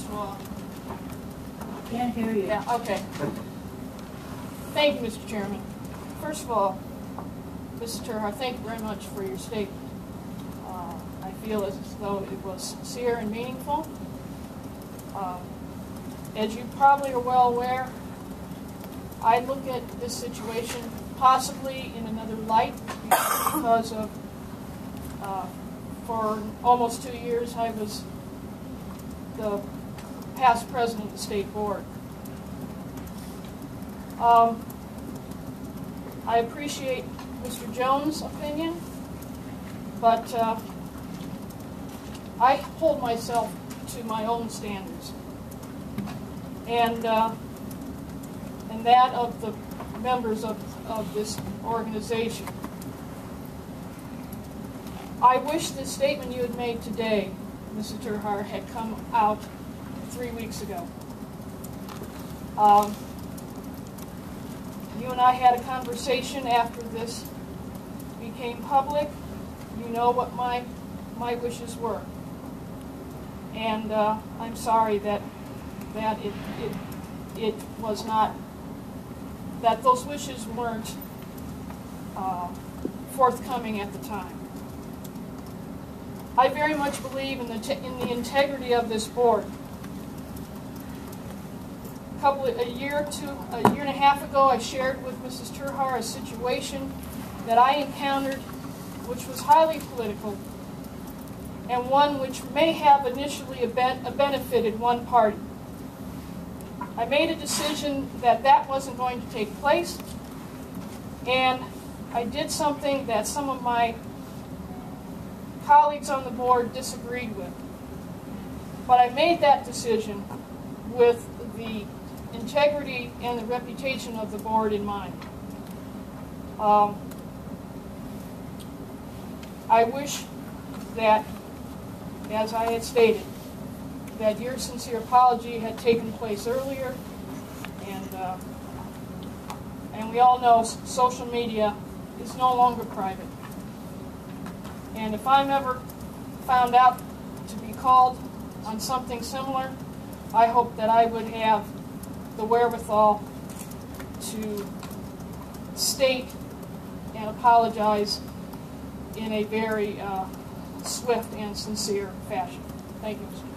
first of all. I can't hear you. Yeah, okay. Thank you, Mr. Chairman. First of all, Mr. Terhar, thank you very much for your statement. I feel as though it was sincere and meaningful. As you probably are well aware, I look at this situation possibly in another light because of, for almost 2 years, I was the past president of the State Board. I appreciate Mr. Jones' opinion, but I hold myself to my own standards, and that of the members of this organization. I wish the statement you had made today, Mr. Terhar, had come out 3 weeks ago. You and I had a conversation after this became public. You know what my wishes were. And I'm sorry that it was not, that those wishes weren't forthcoming at the time. I very much believe in the integrity of this board. A year and a half ago, I shared with Mrs. Terhar a situation that I encountered, which was highly political, and one which may have initially benefited one party. I made a decision that that wasn't going to take place, and I did something that some of my colleagues on the board disagreed with. But I made that decision with the integrity and the reputation of the board in mind. I wish that, as I had stated, that your sincere apology had taken place earlier, and we all know social media is no longer private. And if I'm ever found out to be called on something similar, I hope that I would have the wherewithal to state and apologize in a very swift and sincere fashion. Thank you, Mr.